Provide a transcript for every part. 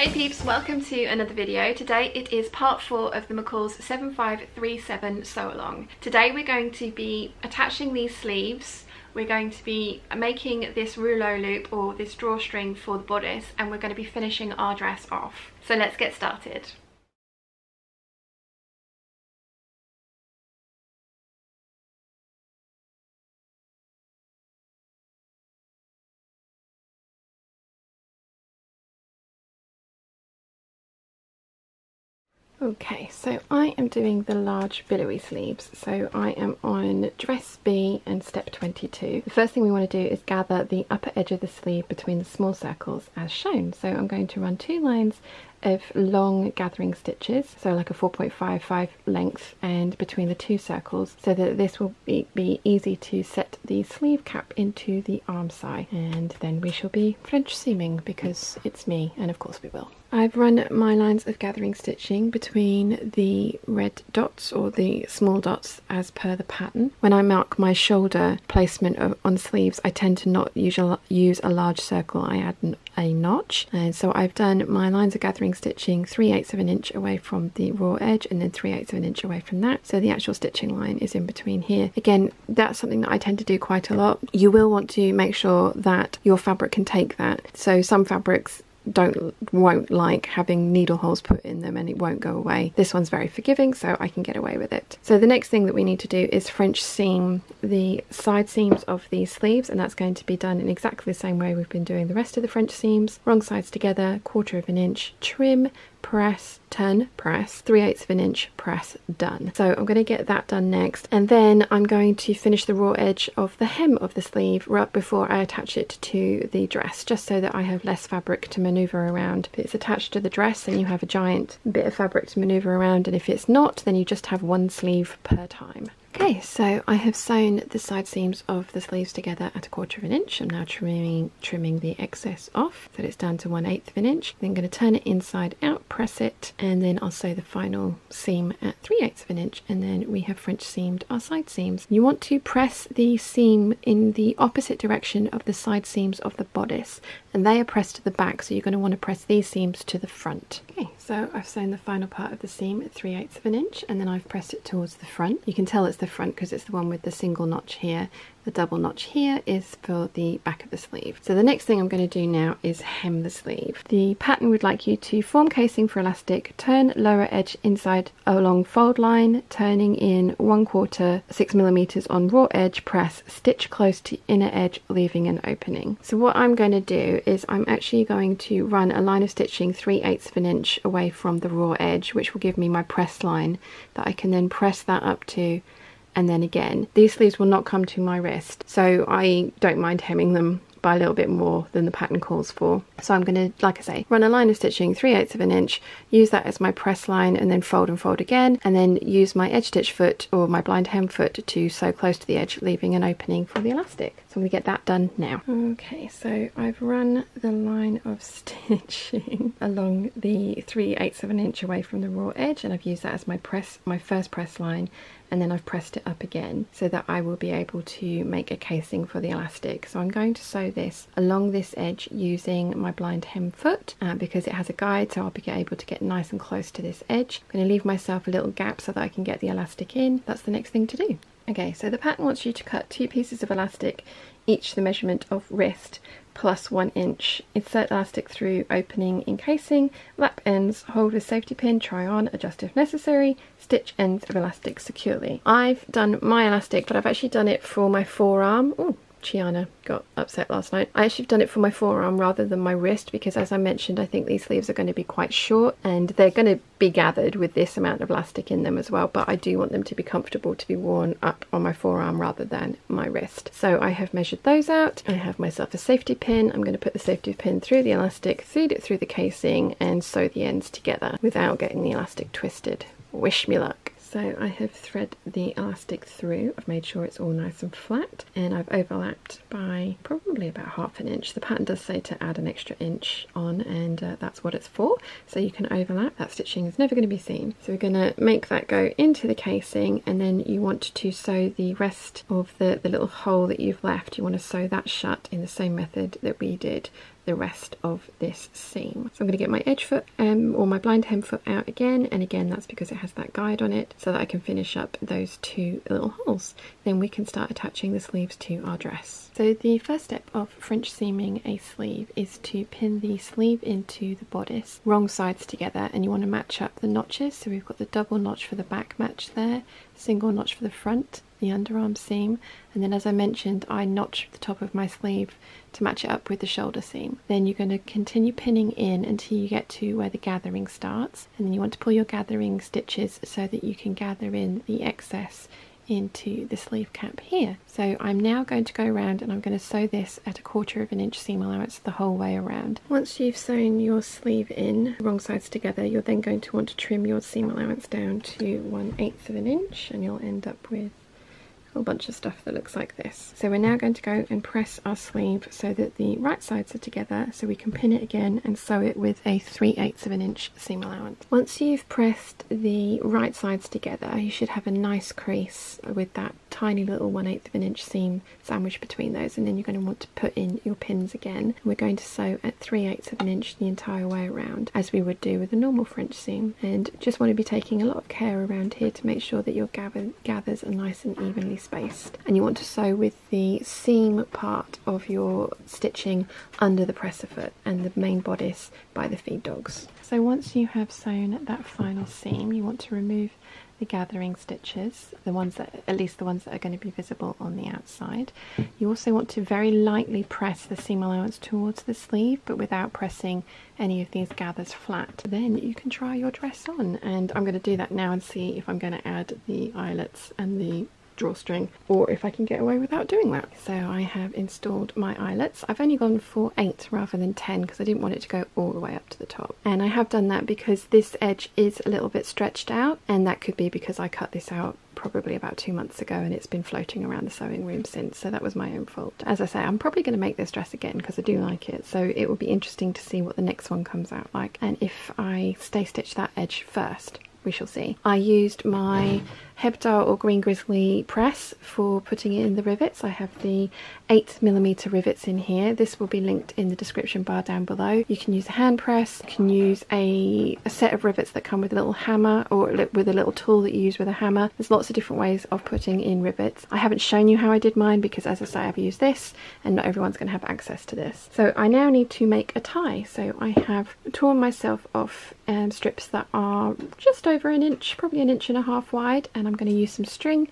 Hey peeps, welcome to another video. Today it is part 4 of the McCall's 7537 sew along. Today we're going to be attaching these sleeves, we're going to be making this rouleau loop or this drawstring for the bodice, and we're going to be finishing our dress off. So let's get started. Okay, so I am doing the large billowy sleeves, so I am on dress B and step 22. The first thing we want to do is gather the upper edge of the sleeve between the small circles as shown. So I'm going to run 2 lines of long gathering stitches, so like a 4.55 length, and between the 2 circles, so that this will be easy to set the sleeve cap into the arm side. And then we shall be French seaming, because it's me, and of course we will. I've run my lines of gathering stitching between the red dots or the small dots as per the pattern. When I mark my shoulder placement on sleeves, I tend to not use a large circle, I add a notch. And so I've done my lines of gathering stitching 3/8 of an inch away from the raw edge, and then 3/8 of an inch away from that. So the actual stitching line is in between here. Again, that's something that I tend to do quite a lot. You will want to make sure that your fabric can take that. So some fabrics won't like having needle holes put in them, and it won't go away. This one's very forgiving, so I can get away with it. So the next thing that we need to do is French seam the side seams of these sleeves, and that's going to be done in exactly the same way we've been doing the rest of the French seams. Wrong sides together, 1/4 of an inch, trim, press, turn, press, 3/8 of an inch, press, done. So I'm going to get that done next, and then I'm going to finish the raw edge of the hem of the sleeve right before I attach it to the dress, just so that I have less fabric to manoeuvre around. If it's attached to the dress, then you have a giant bit of fabric to manoeuvre around, and if it's not, then you just have one sleeve per time. Okay, so I have sewn the side seams of the sleeves together at 1/4 of an inch. I'm now trimming the excess off, so it's down to 1/8 of an inch. Then I'm going to turn it inside out, press it, and then I'll sew the final seam at 3/8 of an inch, and then we have French seamed our side seams. You want to press the seam in the opposite direction of the side seams of the bodice, and they are pressed to the back, so you're going to want to press these seams to the front. Okay, so I've sewn the final part of the seam at 3/8 of an inch, and then I've pressed it towards the front. You can tell it's the front because it's the one with the single notch here. The double notch here is for the back of the sleeve. So the next thing I'm going to do now is hem the sleeve. The pattern would like you to form casing for elastic, turn lower edge inside along fold line, turning in 1/4 6mm on raw edge, press, stitch close to inner edge, leaving an opening. So what I'm going to do is I'm actually going to run a line of stitching 3/8 of an inch away from the raw edge, which will give me my press line that I can then press that up to. And then again, these sleeves will not come to my wrist, so I don't mind hemming them by a little bit more than the pattern calls for. So I'm going to, like I say, run a line of stitching 3/8 of an inch, use that as my press line, and then fold and fold again, and then use my edge stitch foot or my blind hem foot to sew close to the edge, leaving an opening for the elastic. So I'm going to get that done now. Okay, so I've run the line of stitching along the 3/8 of an inch away from the raw edge, and I've used that as my first press line, and then I've pressed it up again so that I will be able to make a casing for the elastic. So I'm going to sew this along this edge using my blind hem foot because it has a guide, so I'll be able to get nice and close to this edge. I'm going to leave myself a little gap so that I can get the elastic in. That's the next thing to do. Okay, so the pattern wants you to cut 2 pieces of elastic, each the measurement of wrist plus 1 inch. Insert elastic through opening in casing, lap ends, hold with safety pin, try on, adjust if necessary, stitch ends of elastic securely. I've done my elastic, but I've actually done it for my forearm. Ooh. Chiana got upset last night. I actually have done it for my forearm rather than my wrist, because as I mentioned, I think these sleeves are going to be quite short, and they're going to be gathered with this amount of elastic in them as well, but I do want them to be comfortable to be worn up on my forearm rather than my wrist. So I have measured those out. I have myself a safety pin. I'm going to put the safety pin through the elastic, feed it through the casing, and sew the ends together without getting the elastic twisted. Wish me luck. So I have thread the elastic through, I've made sure it's all nice and flat, and I've overlapped by probably about 1/2 an inch. The pattern does say to add an extra inch on, and that's what it's for, so you can overlap. That stitching is never going to be seen. So we're going to make that go into the casing, and then you want to sew the rest of the little hole that you've left. You want to sew that shut in the same method that we did. the rest of this seam. So I'm going to get my edge foot or my blind hem foot out again, and again that's because it has that guide on it, so that I can finish up those two little holes. Then we can start attaching the sleeves to our dress. So the first step of French seaming a sleeve is to pin the sleeve into the bodice, wrong sides together, and you want to match up the notches. So we've got the double notch for the back match there, single notch for the front, the underarm seam, and then as I mentioned I notched the top of my sleeve to match it up with the shoulder seam. Then you're going to continue pinning in until you get to where the gathering starts, and then you want to pull your gathering stitches so that you can gather in the excess into the sleeve cap here. So I'm now going to go around and I'm going to sew this at 1/4 of an inch seam allowance the whole way around. Once you've sewn your sleeve in, wrong sides together, you're then going to want to trim your seam allowance down to 1/8 of an inch, and you'll end up with a bunch of stuff that looks like this. So we're now going to go and press our sleeve so that the right sides are together, so we can pin it again and sew it with a 3/8 of an inch seam allowance. Once you've pressed the right sides together, you should have a nice crease with that tiny little 1/8 of an inch seam sandwiched between those, and then you're going to want to put in your pins again. We're going to sew at 3/8 of an inch the entire way around, as we would do with a normal French seam, and just want to be taking a lot of care around here to make sure that your gathers are nice and evenly spaced. And you want to sew with the seam part of your stitching under the presser foot and the main bodice by the feed dogs. So once you have sewn that final seam, you want to remove the gathering stitches, the ones that, at least the ones that are going to be visible on the outside. You also want to very lightly press the seam allowance towards the sleeve, but without pressing any of these gathers flat. Then you can try your dress on, and I'm going to do that now and see if I'm going to add the eyelets and the drawstring, or if I can get away without doing that. So I have installed my eyelets. I've only gone for 8 rather than 10 because I didn't want it to go all the way up to the top, and I have done that because this edge is a little bit stretched out, and that could be because I cut this out probably about 2 months ago and it's been floating around the sewing room since, so that was my own fault. As I say, I'm probably going to make this dress again because I do like it, so it will be interesting to see what the next one comes out like, and if I stay stitch that edge first. We shall see. I used my Heptar or Green Grizzly press for putting in the rivets. I have the 8mm rivets in here. This will be linked in the description bar down below. You can use a hand press, you can use a set of rivets that come with a little hammer, or with a little tool that you use with a hammer. There's lots of different ways of putting in rivets. I haven't shown you how I did mine because, as I say, I've used this and not everyone's going to have access to this. So I now need to make a tie. So I have torn myself off strips that are just over 1 inch, probably 1.5 inches wide, and I'm going to use some string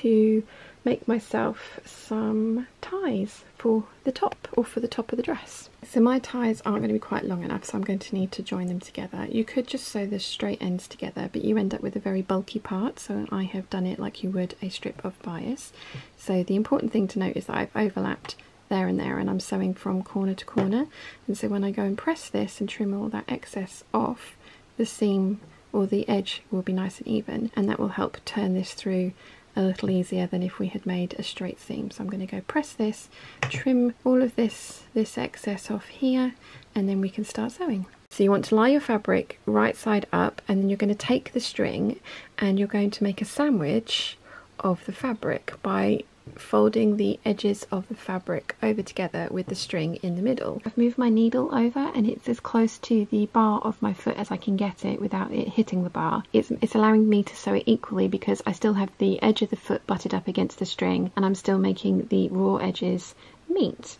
to make myself some ties for the top, or for the top of the dress. So my ties aren't going to be quite long enough, so I'm going to need to join them together. You could just sew the straight ends together, but you end up with a very bulky part, so I have done it like you would a strip of bias. So the important thing to note is that I've overlapped there and there, and I'm sewing from corner to corner, and so when I go and press this and trim all that excess off, the seam or the edge will be nice and even, and that will help turn this through a little easier than if we had made a straight seam. So I'm going to go press this, trim all of this excess off here, and then we can start sewing. So you want to lie your fabric right side up, and then you're going to take the string and you're going to make a sandwich of the fabric by folding the edges of the fabric over together with the string in the middle. I've moved my needle over and it's as close to the bar of my foot as I can get it without it hitting the bar. It's allowing me to sew it equally because I still have the edge of the foot butted up against the string, and I'm still making the raw edges meet.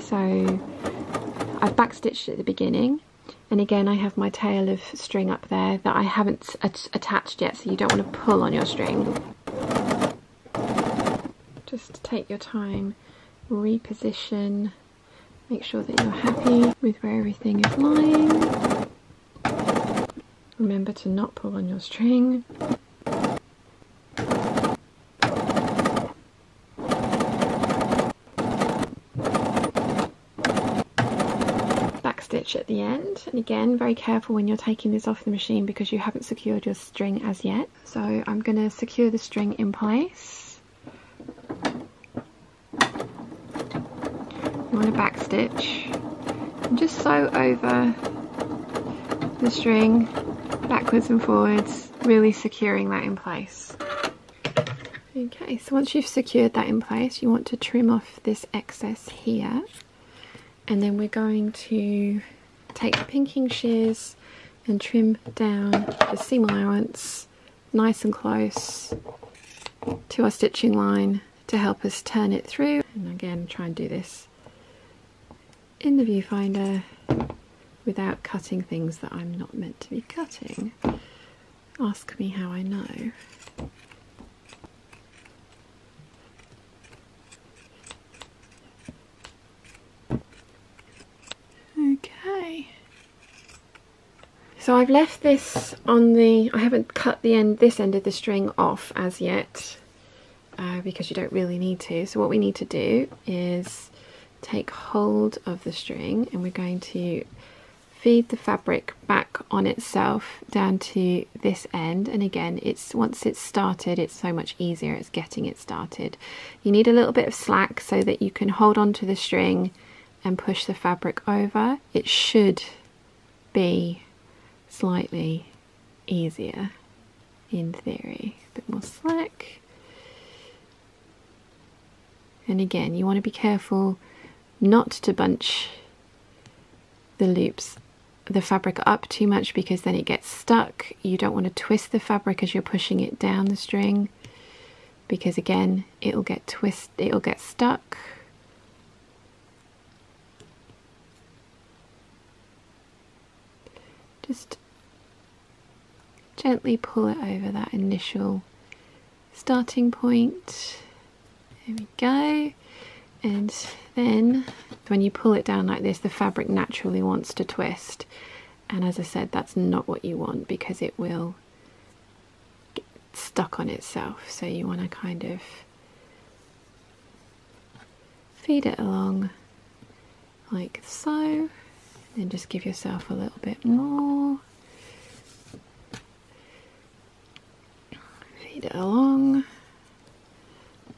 So I've backstitched at the beginning, and again I have my tail of string up there that I haven't attached yet, so you don't want to pull on your string. Just take your time, reposition, make sure that you're happy with where everything is lying. Remember to not pull on your string. Backstitch at the end, and again very careful when you're taking this off the machine because you haven't secured your string as yet. So I'm going to secure the string in place. You want to backstitch and just sew over the string backwards and forwards, really securing that in place. Okay, so once you've secured that in place, you want to trim off this excess here, and then we're going to take the pinking shears and trim down the seam allowance nice and close to our stitching line to help us turn it through. And again, try and do this in the viewfinder without cutting things that I'm not meant to be cutting. Ask me how I know. Okay. So I've left this on the, I haven't cut the end, this end of the string off as yet, because you don't really need to. So what we need to do is take hold of the string, and we're going to feed the fabric back on itself down to this end. And again, it's once it's started, it's so much easier. It's getting it started. You need a little bit of slack so that you can hold on to the string and push the fabric over. It should be slightly easier in theory. A bit more slack. And again, you want to be careful not to bunch the loops, the fabric up too much, because then it gets stuck. You don't want to twist the fabric as you're pushing it down the string, because again, it'll get twisted, it'll get stuck. Just gently pull it over that initial starting point. There we go. And then when you pull it down like this, the fabric naturally wants to twist, and as I said, that's not what you want, because it will get stuck on itself. So you want to kind of feed it along like so, and just give yourself a little bit more. Feed it along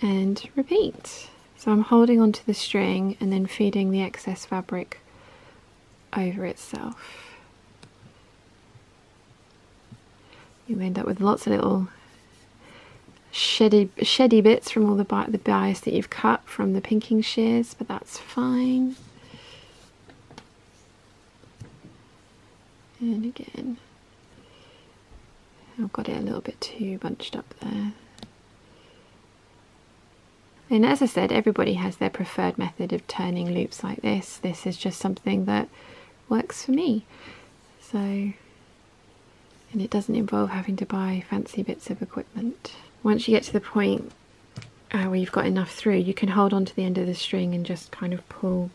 and repeat. So I'm holding onto the string and then feeding the excess fabric over itself. You end up with lots of little sheddy bits from all the bias that you've cut from the pinking shears, but that's fine. And again, I've got it a little bit too bunched up there. And as I said, everybody has their preferred method of turning loops like this. This is just something that works for me. So, and it doesn't involve having to buy fancy bits of equipment. Once you get to the point where you've got enough through, you can hold on to the end of the string and just kind of pull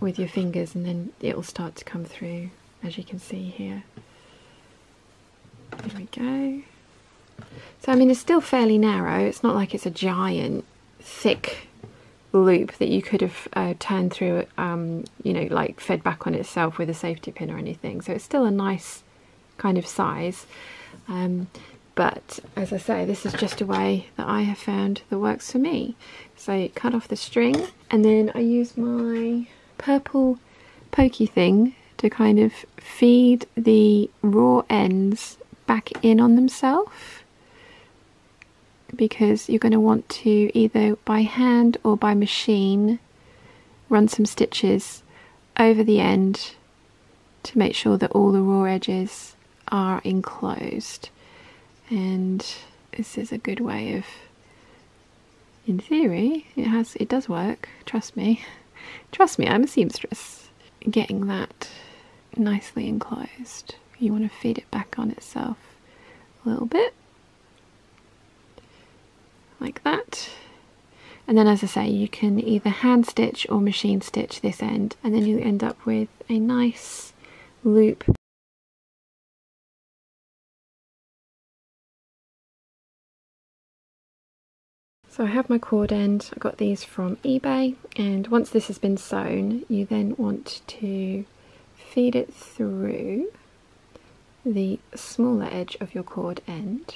with your fingers, and then it will start to come through, as you can see here. There we go. So I mean, it's still fairly narrow. It's not like it's a giant thick loop that you could have turned through, you know, like fed back on itself with a safety pin or anything. So it's still a nice kind of size, but as I say, this is just a way that I have found that works for me. So cut off the string, and then I use my purple pokey thing to kind of feed the raw ends back in on themselves, because you're going to want to either by hand or by machine run some stitches over the end to make sure that all the raw edges are enclosed. And this is a good way of, in theory, it does work, trust me, I'm a seamstress, getting that nicely enclosed. You want to feed it back on itself a little bit like that, and then as I say, you can either hand stitch or machine stitch this end, and then you end up with a nice loop. So I have my cord end, I got these from eBay, and once this has been sewn, you then want to feed it through the smaller edge of your cord end.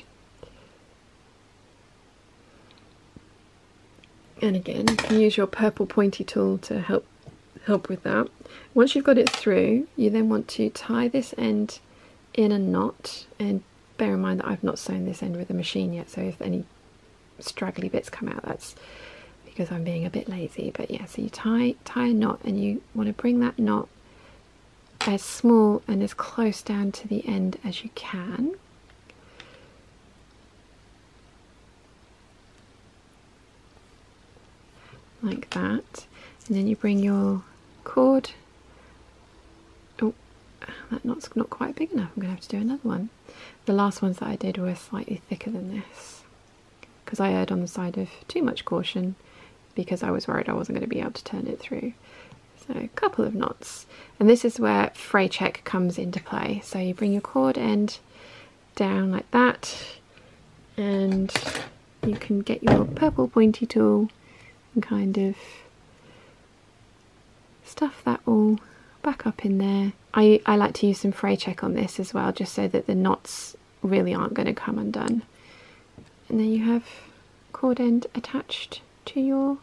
And again, you can use your purple pointy tool to help with that. Once you've got it through, you then want to tie this end in a knot, and bear in mind that I've not sewn this end with a machine yet, so if any straggly bits come out, that's because I'm being a bit lazy, but yeah, so you tie a knot, and you want to bring that knot as small and as close down to the end as you can. Like that, and then you bring your cord. Oh, that knot's not quite big enough. I'm going to have to do another one. The last ones that I did were slightly thicker than this, because I erred on the side of too much caution, because I was worried I wasn't going to be able to turn it through. So a couple of knots, and this is where fray check comes into play. So you bring your cord end down like that, and you can get your purple pointy tool and kind of stuff that all back up in there. I like to use some fray check on this as well, just so that the knots really aren't going to come undone. And then you have cord end attached to your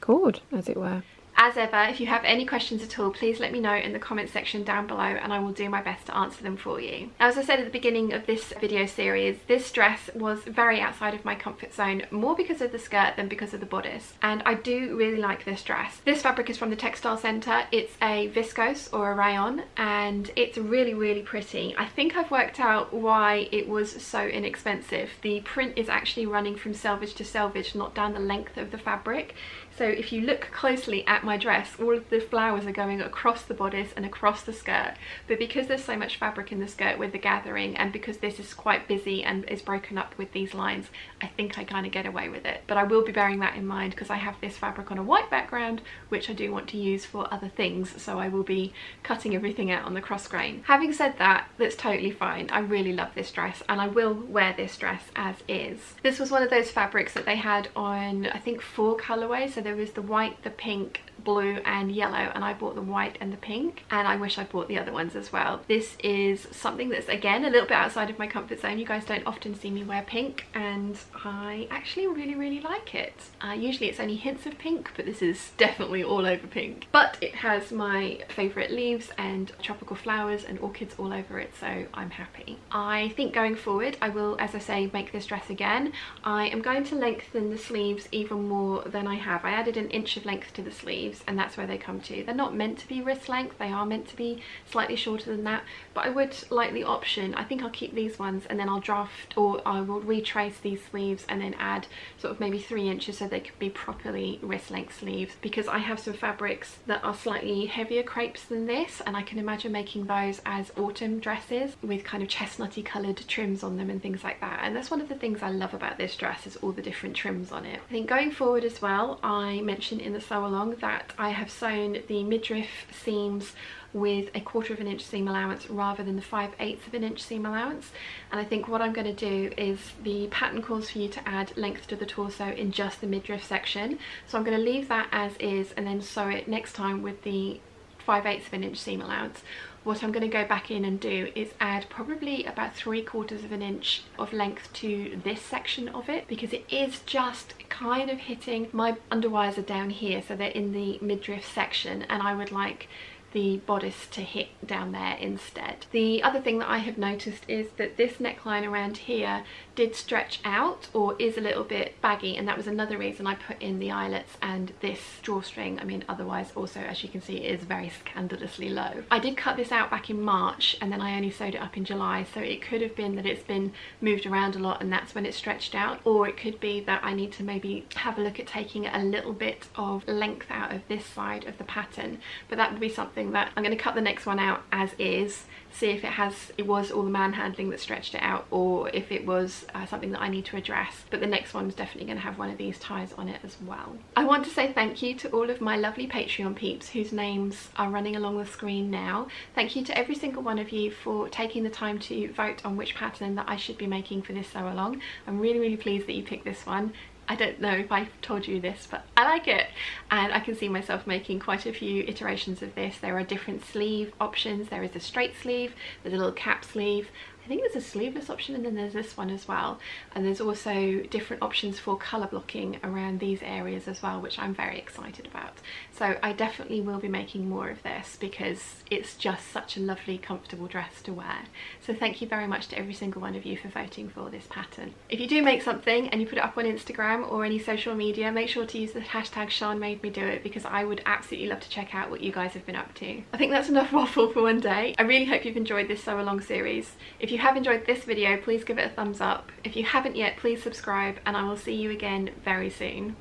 cord, as it were. As ever, if you have any questions at all, please let me know in the comments section down below, and I will do my best to answer them for you. Now, as I said at the beginning of this video series, this dress was very outside of my comfort zone, more because of the skirt than because of the bodice, and I do really like this dress. This fabric is from the Textile Centre. It's a viscose or a rayon, and it's really, really pretty. I think I've worked out why it was so inexpensive. The print is actually running from selvage to selvage, not down the length of the fabric. So if you look closely at my dress, all of the flowers are going across the bodice and across the skirt, but because there's so much fabric in the skirt with the gathering, and because this is quite busy and is broken up with these lines, I think I kind of get away with it. But I will be bearing that in mind, because I have this fabric on a white background, which I do want to use for other things, so I will be cutting everything out on the cross grain. Having said that, that's totally fine. I really love this dress, and I will wear this dress as is. This was one of those fabrics that they had on, I think, 4 colourways. So there was the white, the pink, blue and yellow, and I bought the white and the pink, and I wish I bought the other ones as well. This is something that's, again, a little bit outside of my comfort zone. You guys don't often see me wear pink, and I actually really, really like it. Usually it's only hints of pink, but this is definitely all over pink. But it has my favourite leaves and tropical flowers and orchids all over it, so I'm happy. I think going forward I will, as I say, make this dress again. I am going to lengthen the sleeves even more than I have. I added an inch of length to the sleeves, and that's where they come to. They're not meant to be wrist length, they are meant to be slightly shorter than that, but I would like the option. I think I'll keep these ones, and then I'll draft, or I will retrace these sleeves and then add sort of maybe 3 inches so they could be properly wrist length sleeves, because I have some fabrics that are slightly heavier crepes than this, and I can imagine making those as autumn dresses with kind of chestnutty coloured trims on them and things like that. And that's one of the things I love about this dress, is all the different trims on it. I think going forward as well, I mentioned in the sew along that I have sewn the midriff seams with a 1/4 inch seam allowance rather than the 5/8 inch seam allowance. And I think what I'm going to do is, the pattern calls for you to add length to the torso in just the midriff section, so I'm going to leave that as is and then sew it next time with the 5/8 inch seam allowance. What I'm going to go back in and do is add probably about 3/4 inch of length to this section of it, because it is just kind of hitting, my underwires are down here, so they're in the midriff section, and I would like the bodice to hit down there instead. The other thing that I have noticed is that this neckline around here did stretch out, or is a little bit baggy, and that was another reason I put in the eyelets and this drawstring. I mean, otherwise also, as you can see, it is very scandalously low. I did cut this out back in March, and then I only sewed it up in July, so it could have been that it's been moved around a lot and that's when it stretched out, or it could be that I need to maybe have a look at taking a little bit of length out of this side of the pattern. But that would be something that I'm going to cut the next one out as is, see if it was all the manhandling that stretched it out, or if it was something that I need to address. But the next one's definitely going to have one of these ties on it as well. I want to say thank you to all of my lovely Patreon peeps whose names are running along the screen now. Thank you to every single one of you for taking the time to vote on which pattern that I should be making for this sew along. I'm really, really pleased that you picked this one. I don't know if I told you this, but I like it, and I can see myself making quite a few iterations of this. There are different sleeve options. There is a straight sleeve, there's a little cap sleeve. I I think there's a sleeveless option, and then there's this one as well, and there's also different options for colour blocking around these areas as well, which I'm very excited about. So I definitely will be making more of this because it's just such a lovely comfortable dress to wear. So thank you very much to every single one of you for voting for this pattern. If you do make something and you put it up on Instagram or any social media, make sure to use the hashtag #SeanMadeMeDoIt because I would absolutely love to check out what you guys have been up to. I think that's enough waffle for one day. I really hope you've enjoyed this sew along series. If you have enjoyed this video, please give it a thumbs up. If you haven't yet, please subscribe, and I will see you again very soon.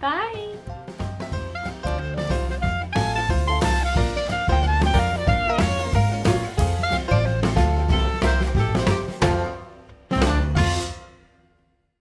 Bye!